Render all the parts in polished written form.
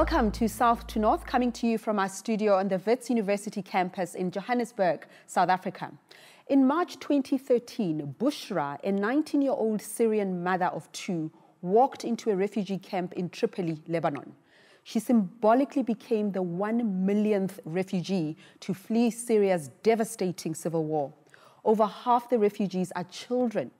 Welcome to South2North, coming to you from our studio on the Wits University campus in Johannesburg, South Africa. In March 2013, Bushra, a 19-year-old Syrian mother of two, walked into a refugee camp in Tripoli, Lebanon. She symbolically became the 1 millionth refugee to flee Syria's devastating civil war. Over half the refugees are children,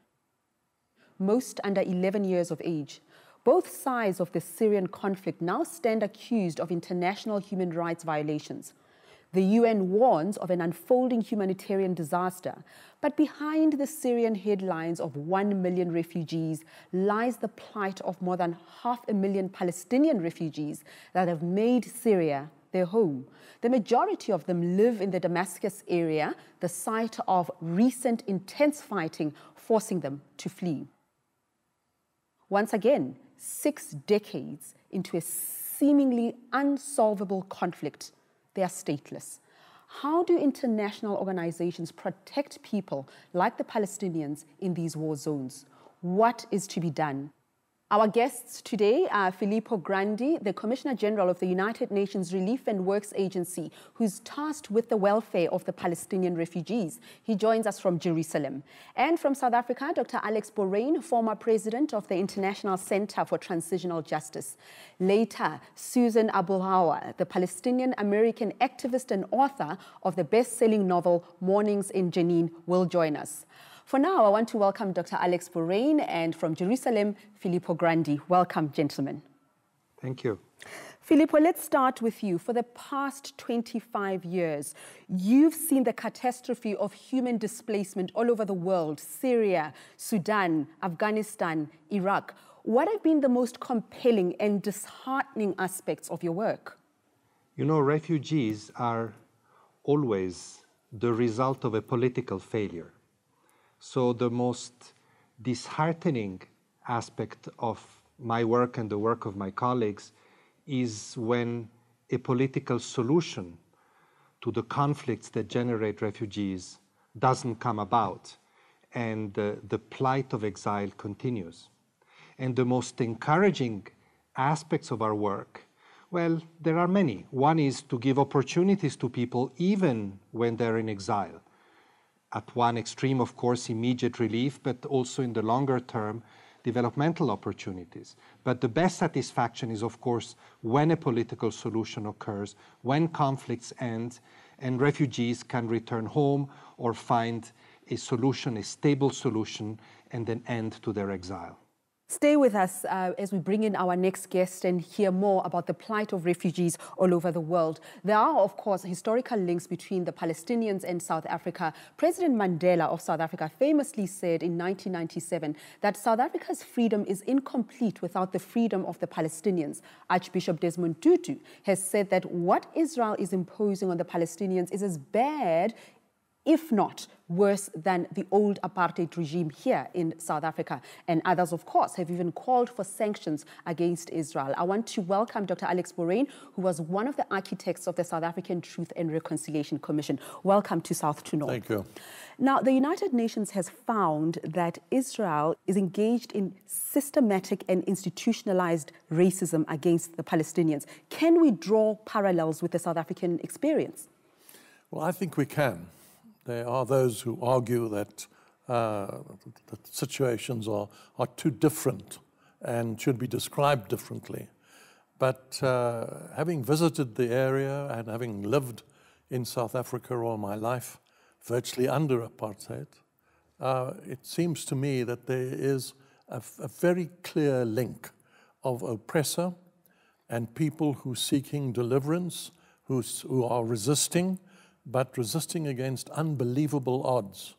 most under 11 years of age. Both sides of the Syrian conflict now stand accused of international human rights violations. The UN warns of an unfolding humanitarian disaster, but behind the Syrian headlines of 1 million refugees lies the plight of more than 500,000 Palestinian refugees that have made Syria their home. The majority of them live in the Damascus area, the site of recent intense fighting forcing them to flee. Once again, 6 decades into a seemingly unsolvable conflict, they are stateless. How do international organizations protect people like the Palestinians in these war zones? What is to be done? Our guests today are Filippo Grandi, the Commissioner General of the United Nations Relief and Works Agency, who's tasked with the welfare of the Palestinian refugees. He joins us from Jerusalem. And from South Africa, Dr. Alex Boraine, former president of the International Center for Transitional Justice. Later, Susan Abulhawa, the Palestinian-American activist and author of the best-selling novel Mornings in Jenin, will join us. For now, I want to welcome Dr. Alex Boraine and from Jerusalem, Filippo Grandi. Welcome, gentlemen. Thank you. Filippo, let's start with you. For the past 25 years, you've seen the catastrophe of human displacement all over the world, Syria, Sudan, Afghanistan, Iraq. What have been the most compelling and disheartening aspects of your work? You know, refugees are always the result of a political failure. So the most disheartening aspect of my work and the work of my colleagues is when a political solution to the conflicts that generate refugees doesn't come about and the plight of exile continues. And the most encouraging aspects of our work, well, there are many. One is to give opportunities to people even when they're in exile. At one extreme, of course, immediate relief, but also in the longer term, developmental opportunities. But the best satisfaction is, of course, when a political solution occurs, when conflicts end, and refugees can return home or find a solution, a stable solution, and an end to their exile. Stay with us as we bring in our next guest and hear more about the plight of refugees all over the world. There are, of course, historical links between the Palestinians and South Africa. President Mandela of South Africa famously said in 1997 that South Africa's freedom is incomplete without the freedom of the Palestinians. Archbishop Desmond Tutu has said that what Israel is imposing on the Palestinians is as bad, if not worse, than the old apartheid regime here in South Africa. And others, of course, have even called for sanctions against Israel. I want to welcome Dr. Alex Boraine, who was one of the architects of the South African Truth and Reconciliation Commission. Welcome to South2North. Thank you. Now, the United Nations has found that Israel is engaged in systematic and institutionalized racism against the Palestinians. Can we draw parallels with the South African experience? Well, I think we can. There are those who argue that, that situations are too different and should be described differently. But having visited the area and having lived in South Africa all my life, virtually under apartheid, it seems to me that there is a very clear link of oppressor and people who are seeking deliverance, who are resisting, but resisting against unbelievable odds.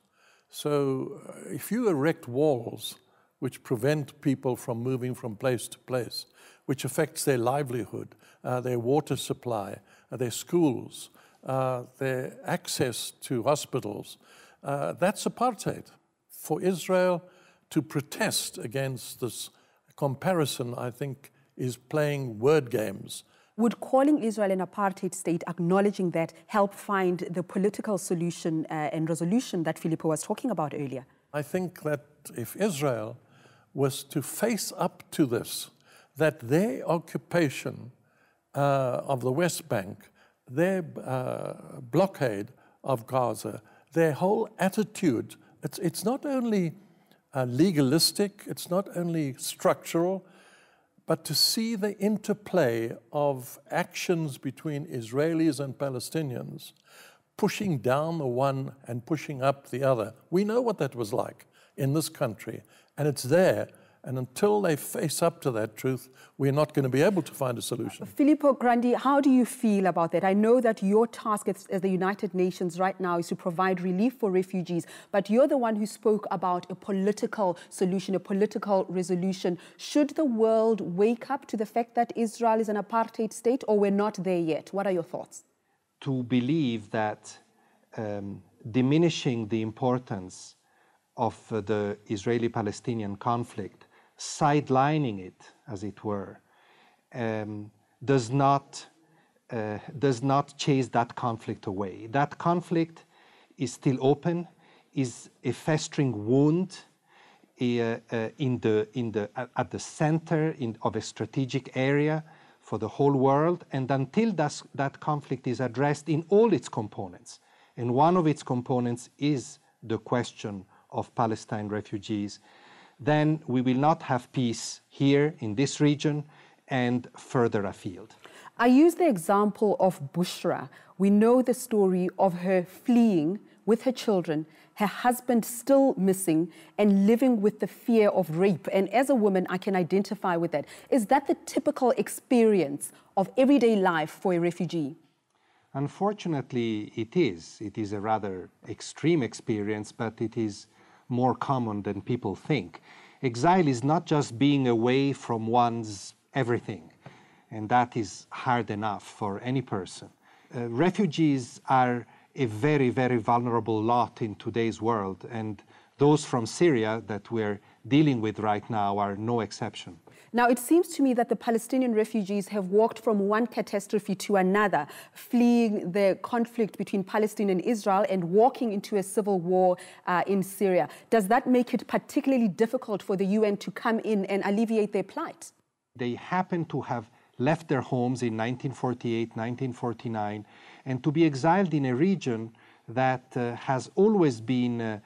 So if you erect walls which prevent people from moving from place to place, which affects their livelihood, their water supply, their schools, their access to hospitals, that's apartheid. For Israel to protest against this comparison, I think, is playing word games. Would calling Israel an apartheid state, acknowledging that, help find the political solution and resolution that Filippo was talking about earlier? I think that if Israel was to face up to this, that their occupation of the West Bank, their blockade of Gaza, their whole attitude, it's not only legalistic, it's not only structural, but to see the interplay of actions between Israelis and Palestinians, pushing down the one and pushing up the other. We know what that was like in this country, and it's there. And until they face up to that truth, we're not going to be able to find a solution. Filippo Grandi, how do you feel about that? I know that your task as the United Nations right now is to provide relief for refugees, but you're the one who spoke about a political solution, a political resolution. Should the world wake up to the fact that Israel is an apartheid state, or we're not there yet? What are your thoughts? To believe that diminishing the importance of the Israeli-Palestinian conflict, sidelining it, as it were, does not chase that conflict away. That conflict is still open, is a festering wound at the center of a strategic area for the whole world. And until that conflict is addressed in all its components, and one of its components is the question of Palestine refugees, then we will not have peace here in this region and further afield. I use the example of Bushra. We know the story of her fleeing with her children, her husband still missing, and living with the fear of rape. And as a woman, I can identify with that. Is that the typical experience of everyday life for a refugee? Unfortunately, it is. It is a rather extreme experience, but it is more common than people think. Exile is not just being away from one's everything, and that is hard enough for any person. Refugees are a very, very vulnerable lot in today's world, and those from Syria that we're dealing with right now are no exception. Now, it seems to me that the Palestinian refugees have walked from one catastrophe to another, fleeing the conflict between Palestine and Israel and walking into a civil war in Syria. Does that make it particularly difficult for the UN to come in and alleviate their plight? They happen to have left their homes in 1948, 1949, and to be exiled in a region that has always been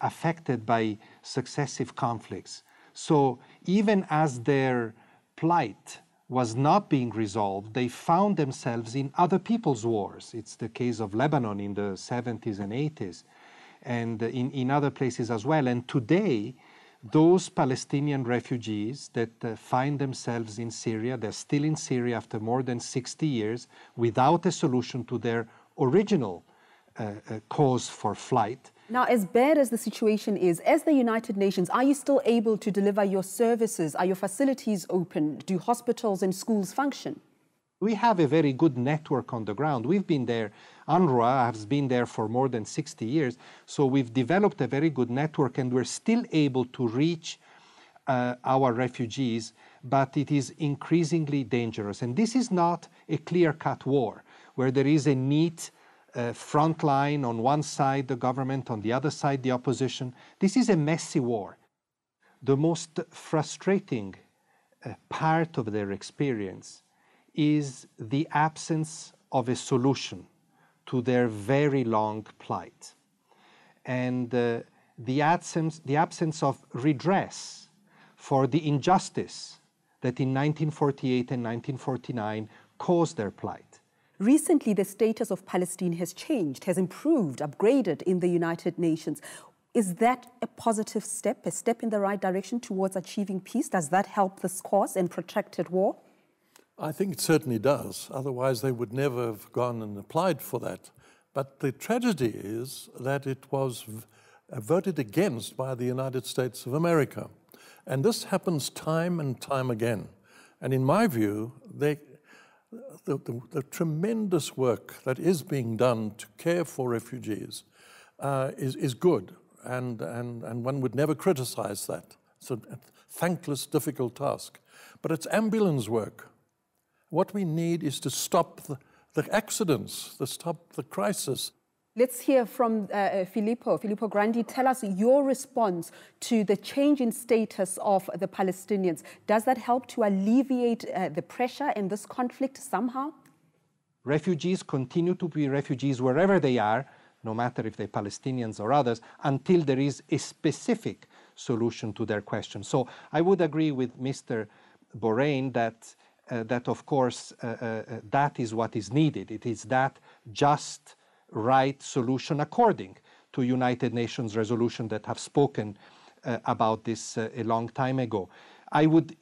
affected by successive conflicts. So even as their plight was not being resolved, they found themselves in other people's wars. It's the case of Lebanon in the 70s and 80s, and in other places as well. And today, those Palestinian refugees that find themselves in Syria, they're still in Syria after more than 60 years, without a solution to their original cause for flight. Now, as bad as the situation is, as the United Nations, are you still able to deliver your services? Are your facilities open? Do hospitals and schools function? We have a very good network on the ground. We've been there. UNRWA has been there for more than 60 years. So we've developed a very good network, and we're still able to reach our refugees, but it is increasingly dangerous. And this is not a clear-cut war where there is a neat front line, on one side the government, on the other side the opposition. This is a messy war. The most frustrating part of their experience is the absence of a solution to their very long plight, and the absence of redress for the injustice that in 1948 and 1949 caused their plight. Recently, the status of Palestine has changed, has improved, upgraded in the United Nations. Is that a positive step, a step in the right direction towards achieving peace? Does that help this cause and protracted war? I think it certainly does. Otherwise, they would never have gone and applied for that. But the tragedy is that it was voted against by the United States of America. And this happens time and time again. And in my view, the tremendous work that is being done to care for refugees is good, and one would never criticize that. It's a thankless, difficult task. But it's ambulance work. What we need is to stop the accidents, to stop the crisis. Let's hear from Filippo Grandi. Tell us your response to the change in status of the Palestinians. Does that help to alleviate the pressure in this conflict somehow? Refugees continue to be refugees wherever they are, no matter if they're Palestinians or others, until there is a specific solution to their question. So I would agree with Mr. Boraine that, of course, that is what is needed. It is that just right solution according to United Nations resolutions that have spoken about this a long time ago. I would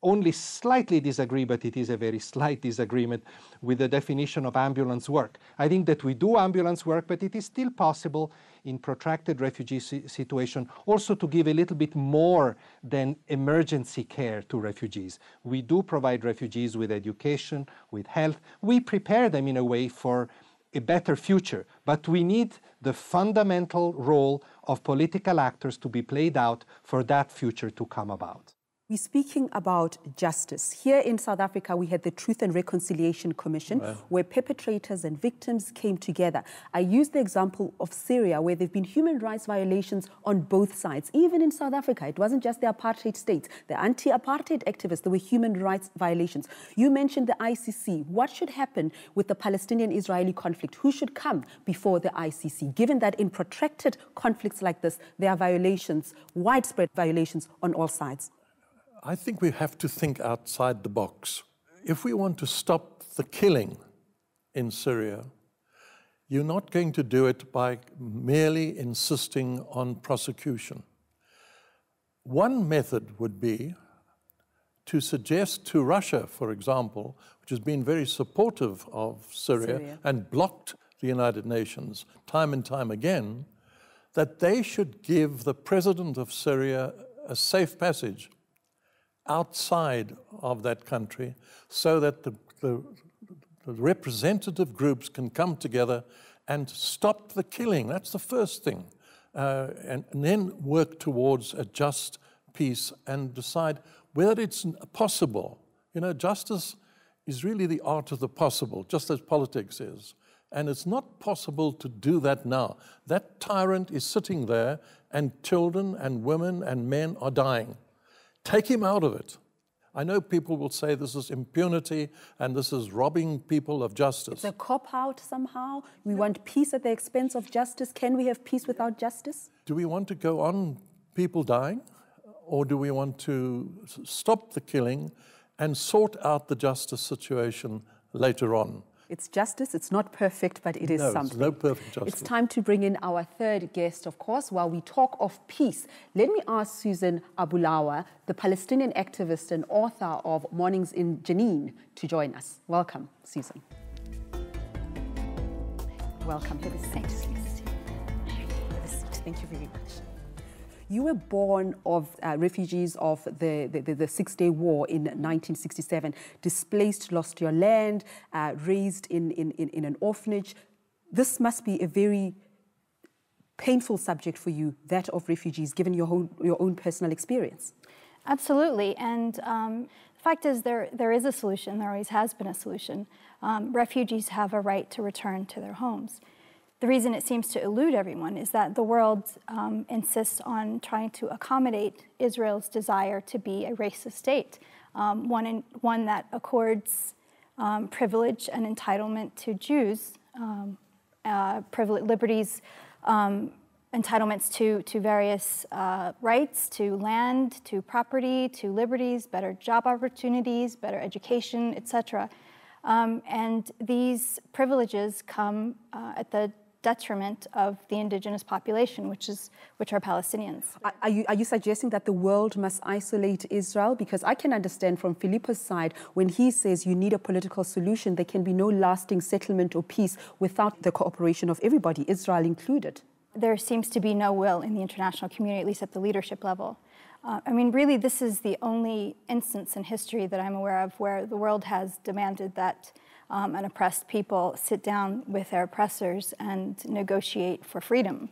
only slightly disagree, but it is a very slight disagreement with the definition of ambulance work. I think that we do ambulance work, but it is still possible in protracted refugee situation also to give a little bit more than emergency care to refugees. We do provide refugees with education, with health. We prepare them in a way for a better future, but we need the fundamental role of political actors to be played out for that future to come about. We're speaking about justice. Here in South Africa, we had the Truth and Reconciliation Commission, where perpetrators and victims came together. I used the example of Syria, where there have been human rights violations on both sides. Even in South Africa, it wasn't just the apartheid states, the anti-apartheid activists, there were human rights violations. You mentioned the ICC. What should happen with the Palestinian-Israeli conflict? Who should come before the ICC? Given that in protracted conflicts like this, there are violations, widespread violations on all sides. I think we have to think outside the box. If we want to stop the killing in Syria, you're not going to do it by merely insisting on prosecution. One method would be to suggest to Russia, for example, which has been very supportive of Syria and blocked the United Nations time and time again, that they should give the president of Syria a safe passage outside of that country, so that the representative groups can come together and stop the killing. That's the first thing. And then work towards a just peace and decide whether it's possible. You know, justice is really the art of the possible, just as politics is. And it's not possible to do that now. That tyrant is sitting there, and children and women and men are dying. Take him out of it. I know people will say this is impunity and this is robbing people of justice. It's a cop-out somehow. We want peace at the expense of justice. Can we have peace without justice? Do we want to go on people dying, or do we want to stop the killing and sort out the justice situation later on? It's justice. It's not perfect, but it is something. No, it's no perfect justice. It's time to bring in our third guest, of course. While we talk of peace, let me ask Susan Abulhawa, the Palestinian activist and author of Mornings in Jenin, to join us. Welcome, Susan. Welcome. Thanks. Thank you very much. You were born of refugees of the Six-Day War in 1967, displaced, lost your land, raised in an orphanage. This must be a very painful subject for you, that of refugees, given your own personal experience. Absolutely, and the fact is there is a solution, there always has been a solution. Refugees have a right to return to their homes. The reason it seems to elude everyone is that the world insists on trying to accommodate Israel's desire to be a racist state, one that accords privilege and entitlement to Jews, liberties, entitlements to various rights, to land, to property, to liberties, better job opportunities, better education, etc. And these privileges come at the detriment of the indigenous population, which are Palestinians. Are you suggesting that the world must isolate Israel? Because I can understand from Filippo's side, when he says you need a political solution, there can be no lasting settlement or peace without the cooperation of everybody, Israel included. There seems to be no will in the international community, at least at the leadership level. I mean, really, this is the only instance in history that I'm aware of where the world has demanded that an oppressed people sit down with their oppressors and negotiate for freedom,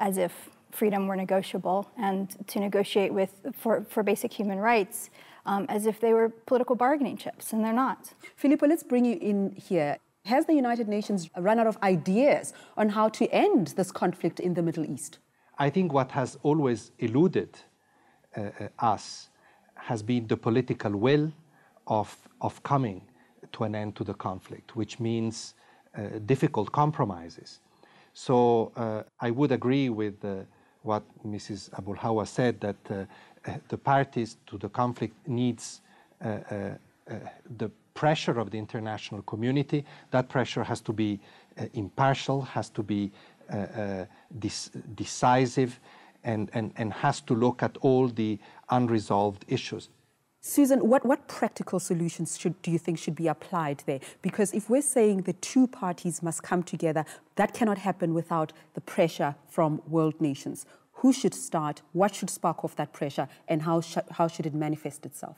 as if freedom were negotiable, and to negotiate for basic human rights, as if they were political bargaining chips, and they're not. Filippo, let's bring you in here. Has the United Nations run out of ideas on how to end this conflict in the Middle East? I think what has always eluded us has been the political will of coming to an end to the conflict, which means difficult compromises. So I would agree with what Mrs. Abulhawa said, that the parties to the conflict needs the pressure of the international community. That pressure has to be impartial, has to be decisive, and has to look at all the unresolved issues. Susan, what practical solutions do you think should be applied there? Because if we're saying the two parties must come together, that cannot happen without the pressure from world nations. Who should start? What should spark off that pressure? And how should it manifest itself?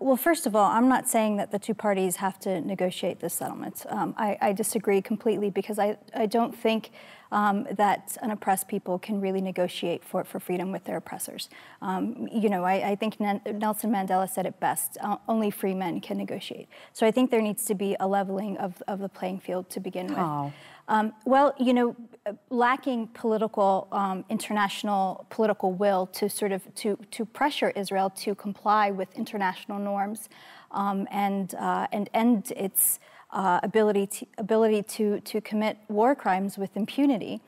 Well, first of all, I'm not saying that the two parties have to negotiate this settlement. I disagree completely, because I don't think that an oppressed people can really negotiate for freedom with their oppressors. You know, I think Nelson Mandela said it best, only free men can negotiate. So I think there needs to be a leveling of the playing field to begin with. Oh. Well, you know, lacking political, international political will to sort of to pressure Israel to comply with international norms and end its ability to commit war crimes with impunity.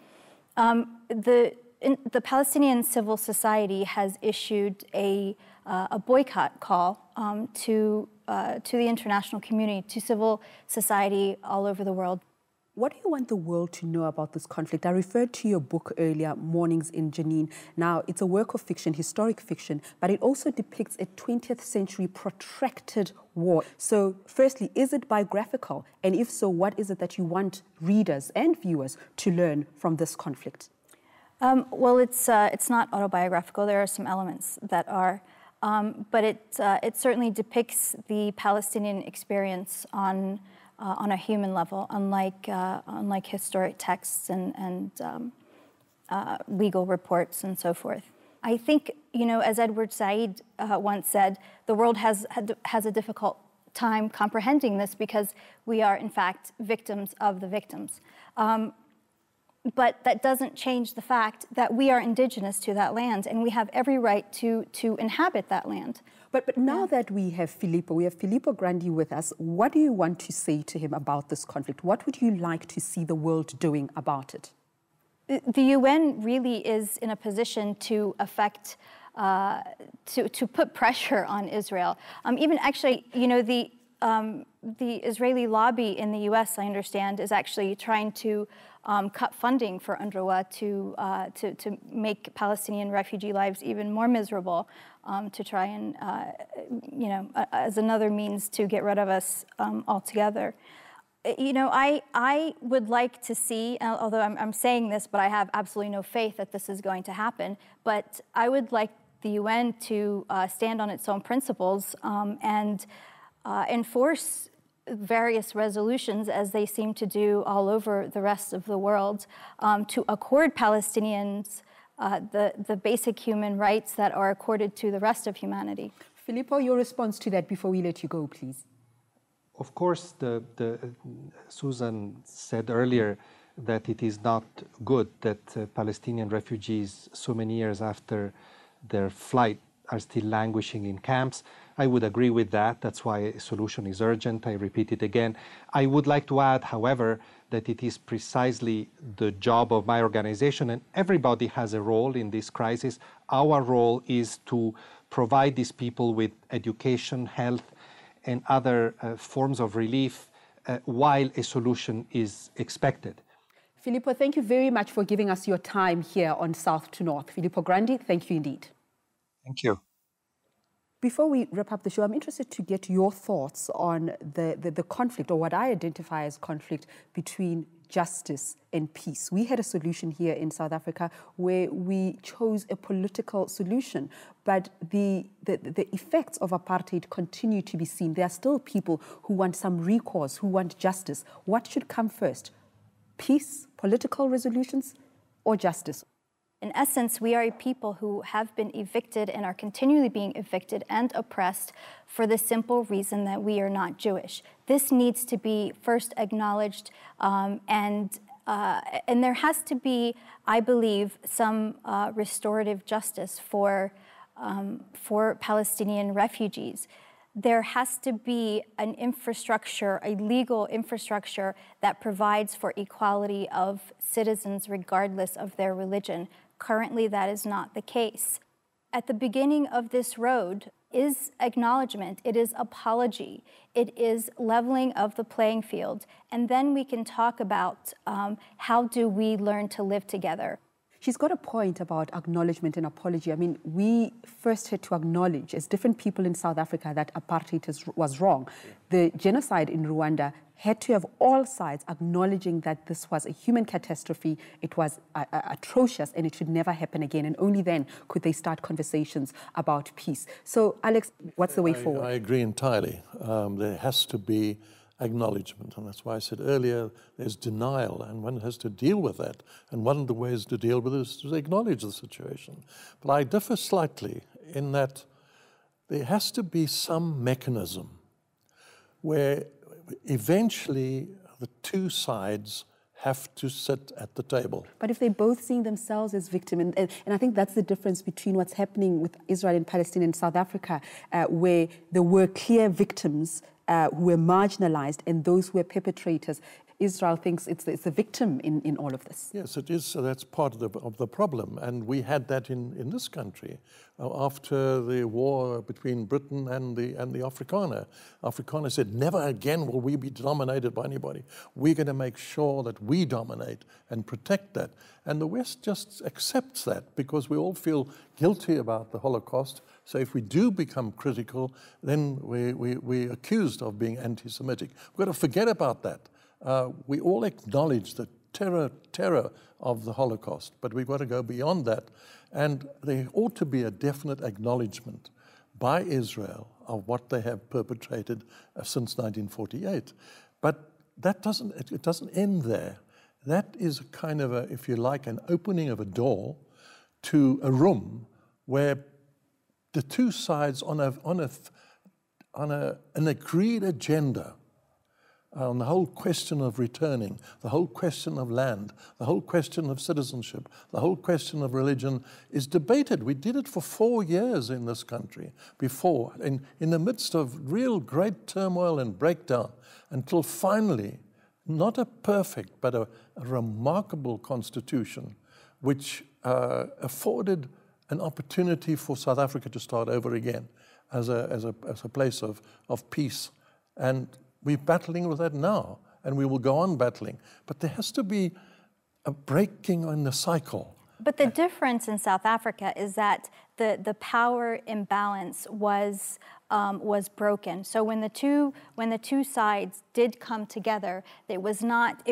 The Palestinian civil society has issued a boycott call to the international community, to civil society all over the world. What do you want the world to know about this conflict? I referred to your book earlier, Mornings in Jenin. Now, it's a work of fiction, historic fiction, but it also depicts a 20th century protracted war. So, firstly, is it biographical? And if so, what is it that you want readers and viewers to learn from this conflict? Well, it's not autobiographical. There are some elements that are. But it certainly depicts the Palestinian experience on a human level, unlike historic texts and legal reports and so forth. I think, you know, as Edward Said once said, the world has a difficult time comprehending this, because we are in fact victims of the victims. But that doesn't change the fact that we are indigenous to that land, and we have every right to inhabit that land. But now that we have Filippo Grandi with us, what do you want to say to him about this conflict? What would you like to see the world doing about it? The UN really is in a position to affect, to put pressure on Israel. Even actually, you know, the Israeli lobby in the U.S., I understand, is actually trying to cut funding for UNRWA to make Palestinian refugee lives even more miserable, to try and, you know, as another means to get rid of us altogether. You know, I would like to see, although I'm saying this, but I have absolutely no faith that this is going to happen, but I would like the UN to stand on its own principles and enforce various resolutions, as they seem to do all over the rest of the world, to accord Palestinians the basic human rights that are accorded to the rest of humanity. Filippo, your response to that before we let you go, please. Of course, Susan said earlier that it is not good that Palestinian refugees, so many years after their flight, are still languishing in camps. I would agree with that. That's why a solution is urgent. I repeat it again. I would like to add, however, that it is precisely the job of my organization, and everybody has a role in this crisis. Our role is to provide these people with education, health, and other forms of relief while a solution is expected. Filippo, thank you very much for giving us your time here on South2North. Filippo Grandi, thank you indeed. Thank you. Before we wrap up the show, I'm interested to get your thoughts on the conflict, or what I identify as conflict, between justice and peace. We had a solution here in South Africa where we chose a political solution, but the effects of apartheid continue to be seen. There are still people who want some recourse, who want justice. What should come first? Peace, political resolutions, or justice? In essence, we are a people who have been evicted and are continually being evicted and oppressed for the simple reason that we are not Jewish. This needs to be first acknowledged, and there has to be, I believe, some restorative justice for Palestinian refugees. There has to be an infrastructure, a legal infrastructure that provides for equality of citizens regardless of their religion. Currently, that is not the case. At the beginning of this road is acknowledgement, it is apology, it is leveling of the playing field, and then we can talk about how do we learn to live together. She's got a point about acknowledgement and apology. I mean, we first had to acknowledge, as different people in South Africa, that apartheid was wrong. The genocide in Rwanda had to have all sides acknowledging that this was a human catastrophe, it was atrocious, and it should never happen again. And only then could they start conversations about peace. So, Alex, what's the way forward? I agree entirely. There has to be acknowledgement, and that's why I said earlier there's denial, and one has to deal with that, and one of the ways to deal with it is to acknowledge the situation. But I differ slightly in that there has to be some mechanism where eventually the two sides have to sit at the table. But if they're both seeing themselves as victims, and I think that's the difference between what's happening with Israel and Palestine and South Africa, where there were clear victims who were marginalized and those who were perpetrators. Israel thinks it's the victim in all of this. Yes, it is. So that's part of the problem. And we had that in this country after the war between Britain and the Afrikaner. Afrikaner said, never again will we be dominated by anybody. We're going to make sure that we dominate and protect that. And the West just accepts that because we all feel guilty about the Holocaust. So if we do become critical, then we're accused of being anti-Semitic. We've got to forget about that. We all acknowledge the terror of the Holocaust, but we've got to go beyond that. And there ought to be a definite acknowledgement by Israel of what they have perpetrated since 1948. But that doesn't, it doesn't end there. That is a kind of, if you like, an opening of a door to a room where the two sides on an agreed agenda on the whole question of returning, the whole question of land, the whole question of citizenship, the whole question of religion is debated. We did it for 4 years in this country before, in the midst of real great turmoil and breakdown, until finally, not a perfect but a remarkable constitution which afforded an opportunity for South Africa to start over again as a place of peace. And we're battling with that now, and we will go on battling. But there has to be a breaking on the cycle. But the difference in South Africa is that the power imbalance was broken. So when the two sides did come together, it was not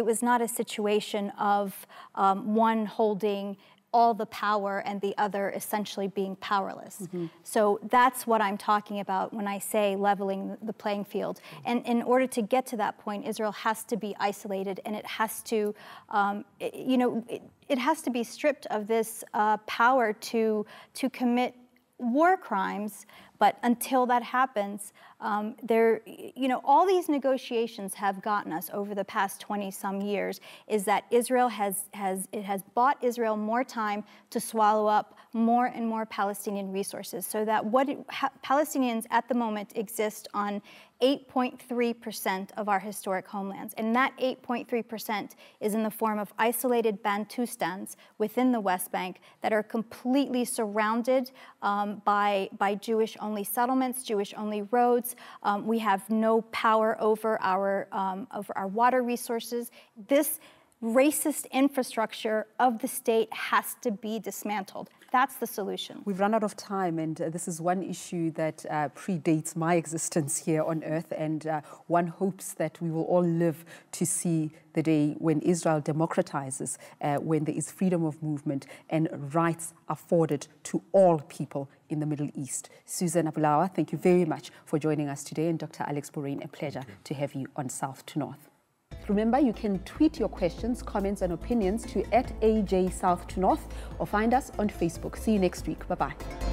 a situation of one holding all the power and the other essentially being powerless. Mm-hmm. So that's what I'm talking about when I say leveling the playing field. And in order to get to that point, Israel has to be isolated, and it has to, it has to be stripped of this power to commit war crimes. But until that happens, all these negotiations have gotten us over the past 20-some years is that Israel has bought Israel more time to swallow up more and more Palestinian resources, so that Palestinians at the moment exist on 8.3% of our historic homelands, and that 8.3% is in the form of isolated Bantustans within the West Bank that are completely surrounded by Jewish-only settlements, Jewish-only roads. We have no power over our water resources. This racist infrastructure of the state has to be dismantled. That's the solution. We've run out of time, and this is one issue that predates my existence here on Earth, and one hopes that we will all live to see the day when Israel democratizes, when there is freedom of movement and rights afforded to all people in the Middle East. Susan Abulhawa, thank you very much for joining us today, and Dr. Alex Boraine, a pleasure to have you on South to North. Remember, you can tweet your questions, comments and opinions to @AJ South2North or find us on Facebook. See you next week. Bye-bye.